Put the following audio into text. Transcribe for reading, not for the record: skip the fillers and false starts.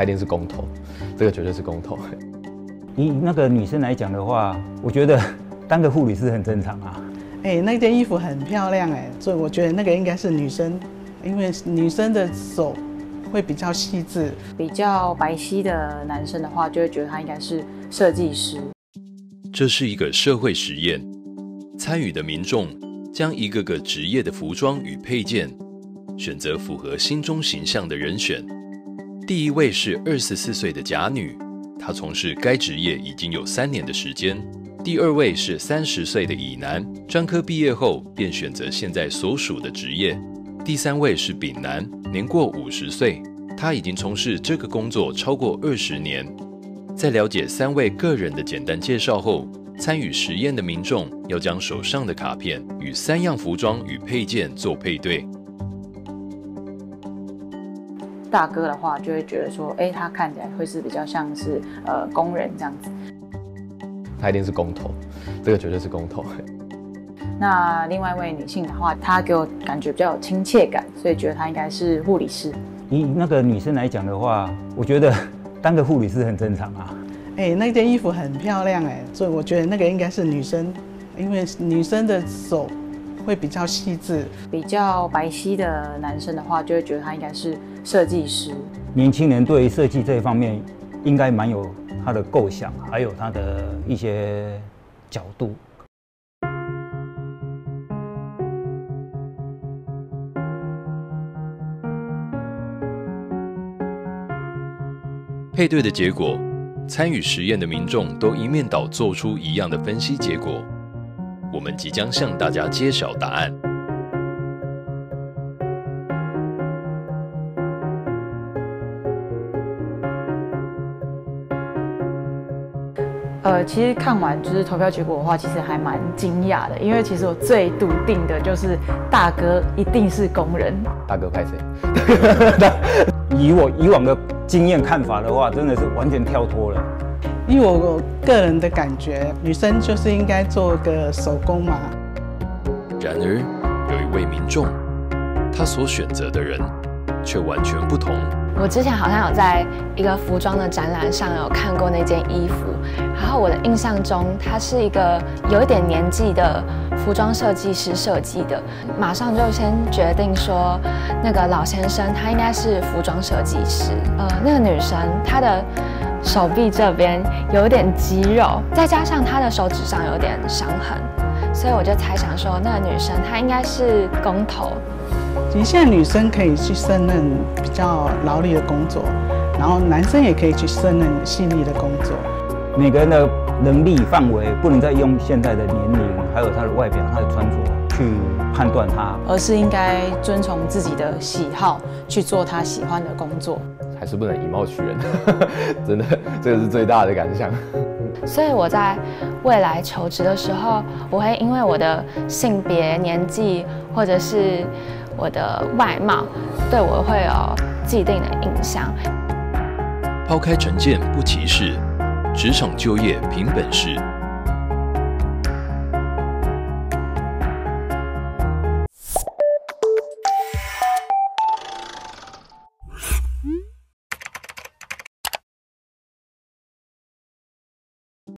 他一定是公投，这个绝对是公投。以那个女生来讲的话，我觉得当个护理师很正常啊。哎，那件衣服很漂亮哎，所以我觉得那个应该是女生，因为女生的手会比较细致。比较白皙的男生的话，就会觉得他应该是设计师。这是一个社会实验，参与的民众将一个个职业的服装与配件选择符合心中形象的人选。第一位是24岁的甲女，她从事该职业已经有3年的时间。第二位是30岁的乙男，专科毕业后便选择现在所属的职业。第三位是丙男，年过50岁，他已经从事这个工作超过20年。在了解3位个人的简单介绍后，参与实验的民众要将手上的卡片与3样服装与配件做配对。大哥的话就会觉得说，哎，他看起来会是比较像是工人这样子。他一定是工头，这个绝对是工头。那另外一位女性的话，她给我感觉比较有亲切感，所以觉得她应该是护理师。以那个女生来讲的话，我觉得当个护理师很正常啊。哎，那件衣服很漂亮哎，所以我觉得那个应该是女生，因为女生的手会比较细致。比较白皙的男生的话，就会觉得他应该是设计师。年轻人对于设计这一方面，应该蛮有他的构想，还有他的一些角度。配对的结果，参与实验的民众都一面倒做出一样的分析结果。我们即将向大家揭晓答案。其实看完就是投票结果的话，其实还蛮惊讶的，因为其实我最笃定的就是大哥一定是工人。大哥派谁？以往的经验看法的话，真的是完全跳脱了。以我个人的感觉，女生就是应该做个手工嘛。然而，有一位民众，他所选择的人却完全不同。我之前好像有在一个服装的展览上有看过那件衣服，然后我的印象中，它是一个有一点年纪的服装设计师设计的，马上就先决定说，那个老先生他应该是服装设计师。那个女生她的手臂这边有点肌肉，再加上她的手指上有点伤痕，所以我就猜想说，那个女生她应该是工头。其实现在女生可以去胜任比较劳力的工作，然后男生也可以去胜任细腻的工作。每个人的能力范围不能再用现在的年龄，还有他的外表、他的穿着去判断他，而是应该遵从自己的喜好去做他喜欢的工作。还是不能以貌取人，真的，这个是最大的感想。所以我在未来求职的时候，我会因为我的性别、年纪，或者是我的外貌，对我会有既定的印象。抛开成见不歧视，职场就业凭本事。